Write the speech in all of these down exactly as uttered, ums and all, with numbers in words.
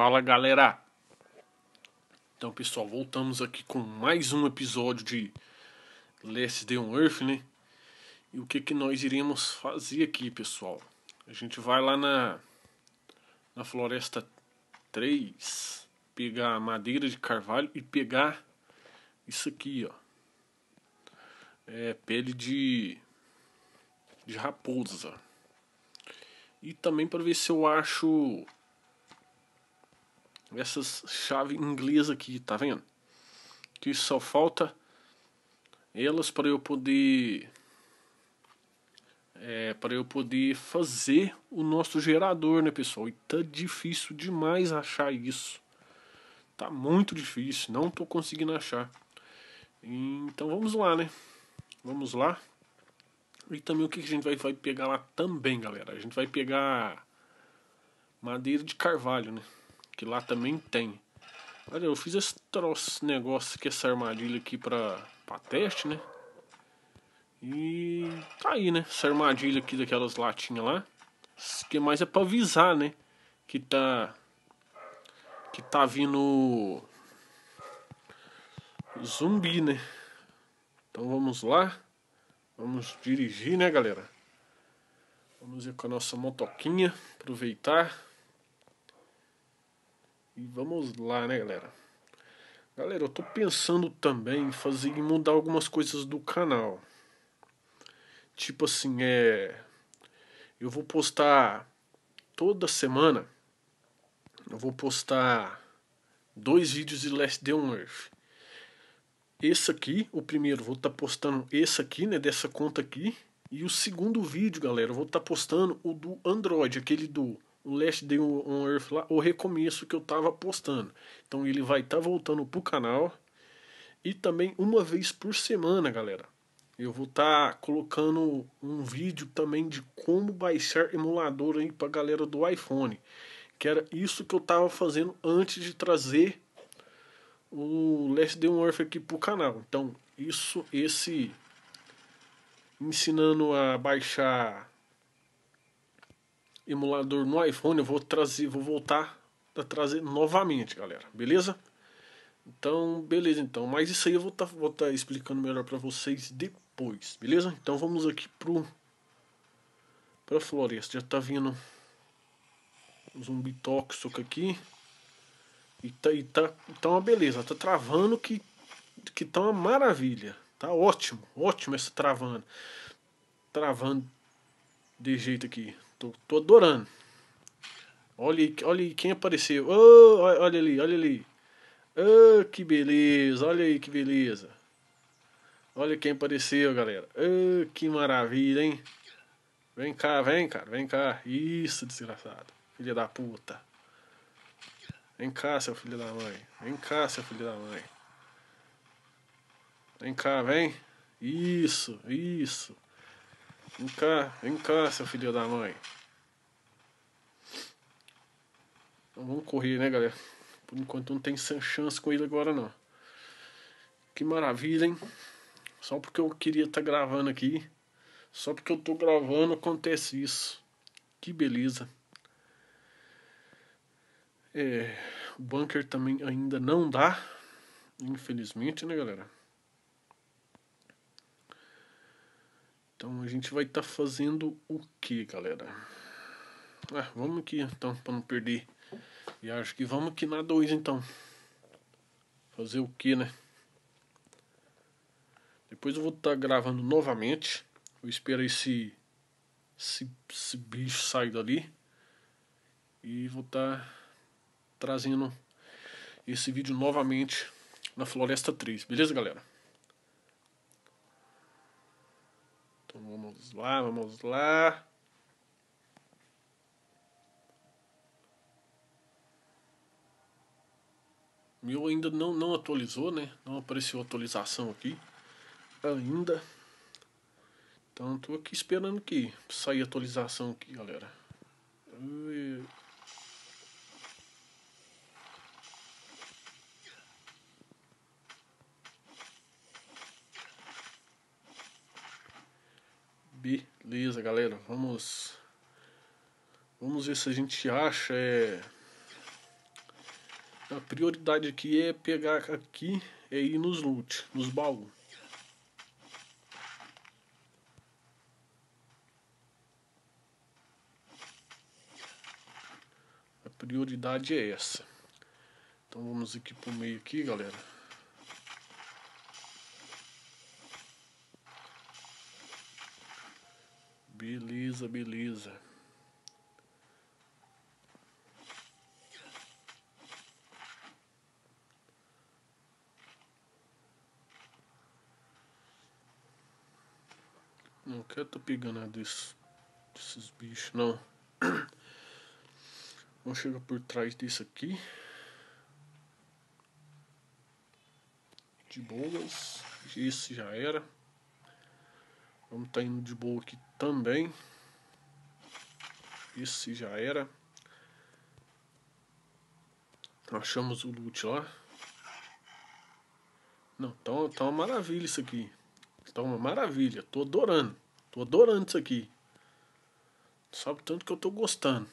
Fala, galera! Então, pessoal, voltamos aqui com mais um episódio de Last Day on Earth, né? E o que que nós iremos fazer aqui, pessoal? A gente vai lá na, na floresta três, pegar madeira de carvalho e pegar isso aqui, ó. É pele de, de raposa. E também para ver se eu acho essas chaves inglesas aqui, tá vendo? Que só falta elas para eu poder é, para eu poder fazer o nosso gerador, né, pessoal? E tá difícil demais achar isso. Tá muito difícil, não tô conseguindo achar. Então vamos lá, né? Vamos lá. E também o que a gente vai, vai pegar lá também, galera? A gente vai pegar madeira de carvalho, né? Que lá também tem. Olha, eu fiz esse troço, negócio aqui, essa armadilha aqui pra, pra teste, né? E tá aí, né? Essa armadilha aqui daquelas latinhas lá. Isso que mais é pra avisar, né? Que tá... Que tá vindo... zumbi, né? Então vamos lá. Vamos dirigir, né, galera? Vamos ir com a nossa motoquinha. Aproveitar. E vamos lá, né, galera? Galera, eu tô pensando também em fazer em mudar algumas coisas do canal. Tipo assim, é... Eu vou postar toda semana. Eu vou postar dois vídeos de Last Day on Earth. Esse aqui, o primeiro, vou estar tá postando esse aqui, né, dessa conta aqui. E o segundo vídeo, galera, eu vou estar tá postando o do Android, aquele do... o Last Day on Earth lá, o recomeço que eu tava postando. Então ele vai estar tá voltando pro canal. E também uma vez por semana, galera, eu vou estar tá colocando um vídeo também de como baixar emulador aí pra galera do iPhone. Que era isso que eu tava fazendo antes de trazer o Last Day on Earth aqui pro canal. Então isso, esse ensinando a baixar emulador no iPhone, eu vou trazer, vou voltar a trazer novamente, galera, beleza? Então, beleza, então, mas isso aí eu vou estar tá, vou tá explicando melhor para vocês depois, beleza? Então vamos aqui pro pra floresta, já tá vindo um zumbi tóxico aqui, e tá, e tá, tá uma beleza, tá travando que, que tá uma maravilha, tá ótimo, ótimo essa travando, travando de jeito aqui. Tô, tô adorando. Olha aí, olha aí quem apareceu. Oh, olha ali, olha ali. Oh, que beleza. Olha aí que beleza. Olha quem apareceu, galera. Oh, que maravilha, hein? Vem cá, vem, cara. Vem cá. Isso, desgraçado. Filha da puta. Vem cá, seu filho da mãe. Vem cá, seu filho da mãe. Vem cá, vem. Isso, isso. Vem cá, vem cá, seu filho da mãe. Então vamos correr, né, galera? Por enquanto não tem chance com ele agora, não. Que maravilha, hein? Só porque eu queria estar tá gravando aqui. Só porque eu tô gravando acontece isso. Que beleza. É, o bunker também ainda não dá. Infelizmente, né, galera? Então a gente vai estar tá fazendo o que, galera? Ah, vamos aqui então, para não perder. E acho que vamos aqui na dois então. Fazer o que, né? Depois eu vou estar tá gravando novamente. Eu espero esse, esse, esse bicho sair dali. E vou estar tá trazendo esse vídeo novamente na Floresta três, beleza, galera? Então vamos lá, vamos lá. Meu ainda não, não atualizou, né? Não apareceu atualização aqui ainda. Então tô aqui esperando que saia atualização aqui, galera. Ui. Beleza, galera, vamos Vamos ver se a gente acha é, A prioridade aqui é pegar aqui e ir nos loot, nos baús. A prioridade é essa. Então vamos aqui pro meio aqui, galera. Beleza, beleza. Não quero tá pegando nada desse, desses bichos, não. Vamos chegar por trás disso aqui. De boas. Esse já era. Vamos tá indo de boa aqui também. Esse já era. Achamos o loot lá. Não, tá uma, tá uma maravilha isso aqui. Tá uma maravilha. Tô adorando. Tô adorando isso aqui. Sabe tanto que eu tô gostando.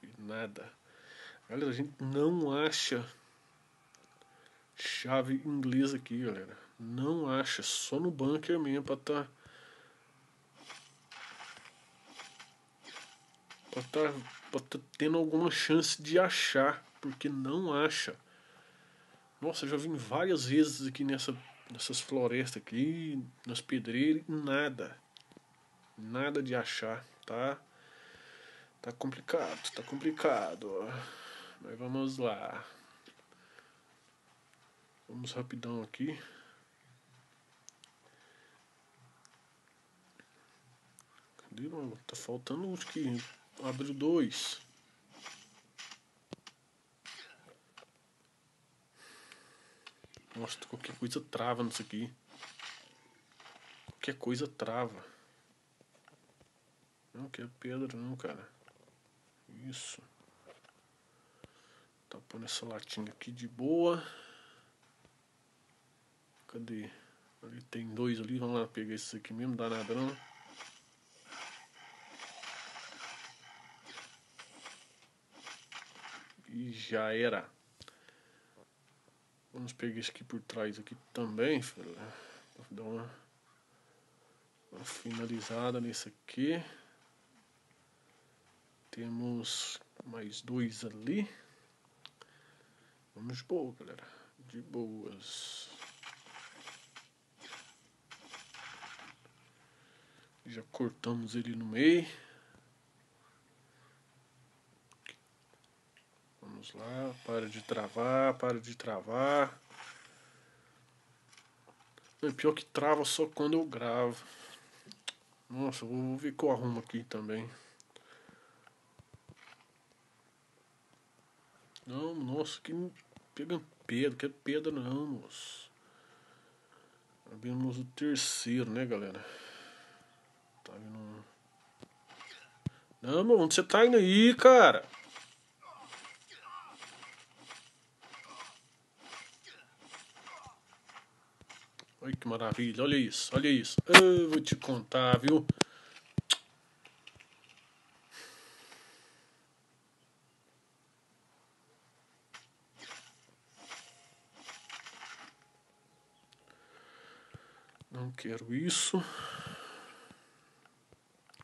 E nada. Galera, a gente não acha chave inglesa aqui, galera. Não acha, só no bunker mesmo pra tá pra tá, pra tá tendo alguma chance de achar, porque não acha. Nossa, eu já vim várias vezes aqui nessa, nessas florestas aqui, nas pedreiras, nada. Nada de achar, tá? Tá complicado, tá complicado, ó. Mas vamos lá. Vamos rapidão aqui. Cadê, mano? Tá faltando um aqui. Abriu dois. Nossa, qualquer coisa trava nisso aqui. Qualquer coisa trava. Não quero pedra não, cara. Isso. Tá pondo essa latinha aqui de boa. Cadê? Ali tem dois ali, vamos lá pegar esses aqui mesmo, dá nada não. E já era. Vamos pegar esse aqui por trás aqui também, filho. Vou dar uma, uma finalizada nesse aqui. Temos mais dois ali. Vamos de boa, galera. De boas. Já cortamos ele no meio. Vamos lá. Para de travar. Para de travar. É pior que trava só quando eu gravo. Nossa, eu vou ver que eu arrumo aqui também. Não, nossa, que pega pedra. Que pedra não, moço. Abrimos o terceiro, né, galera? Não, meu, onde você tá indo aí, cara? Olha que maravilha, olha isso, olha isso. Eu vou te contar, viu? Não quero isso.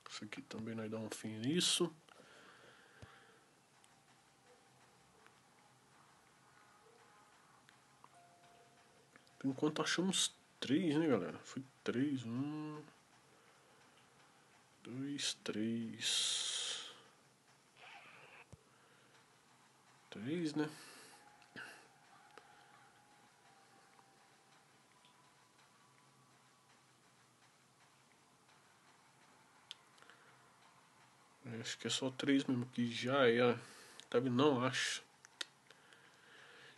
Isso aqui também vai dar um fim nisso. Por enquanto achamos três, né, galera? Foi três. Um, dois, três. Três, né? Acho que é só três mesmo, que já era. Tá vendo? Não acho.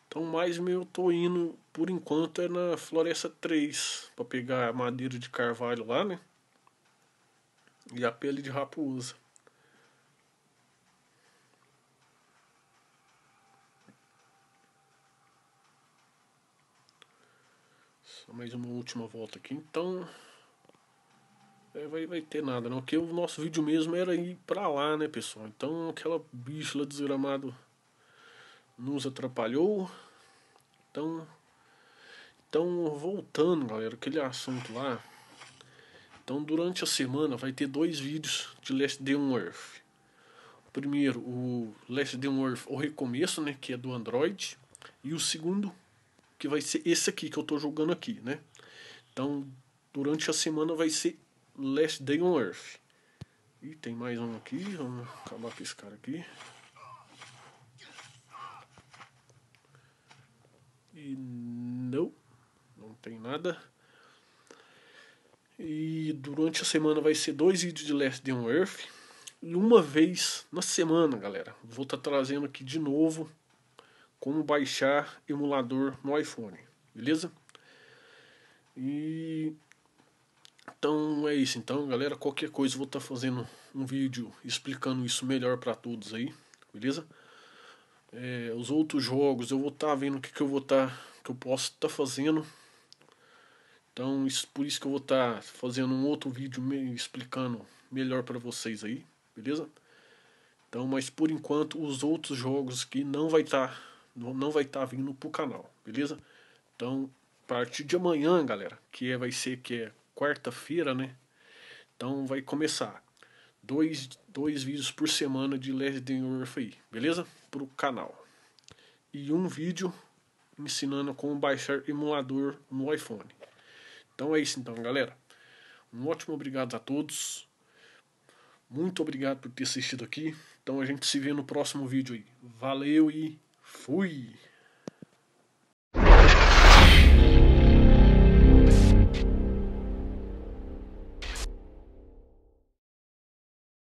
Então mais meu eu tô indo, por enquanto, é na floresta três. Pra pegar a madeira de carvalho lá, né? E a pele de raposa. Só mais uma última volta aqui, então. É, vai, vai ter nada não, porque o nosso vídeo mesmo era ir pra lá, né, pessoal? Então aquela bicha lá desgramado nos atrapalhou. Então, então voltando, galera, aquele assunto lá. Então durante a semana vai ter dois vídeos de Last Day on Earth. O primeiro, o Last Day on Earth, o recomeço, né, que é do Android. E o segundo, que vai ser esse aqui, que eu tô jogando aqui, né? Então durante a semana vai ser Last Day on Earth. E tem mais um aqui, vamos acabar com esse cara aqui. E não, não tem nada. E durante a semana vai ser dois vídeos de Last Day on Earth. E uma vez na semana, galera, vou estar tá trazendo aqui de novo como baixar emulador no iPhone, beleza? E então é isso, então, galera, qualquer coisa eu vou estar tá fazendo um vídeo explicando isso melhor para todos aí, beleza? É, os outros jogos eu vou estar tá vendo o que, que eu vou estar, tá, que eu posso estar tá fazendo. Então isso, por isso que eu vou estar tá fazendo um outro vídeo me, explicando melhor para vocês aí, beleza? Então, mas por enquanto os outros jogos que não vai estar tá, não vai estar tá vindo pro canal, beleza? Então a partir de amanhã, galera, que é, vai ser que é quarta-feira, né? Então vai começar Dois, dois vídeos por semana de Last Day on Earth aí, beleza? Pro canal. E um vídeo ensinando como baixar emulador no iPhone. Então é isso então, galera. Um ótimo obrigado a todos. Muito obrigado por ter assistido aqui. Então a gente se vê no próximo vídeo aí. Valeu e fui!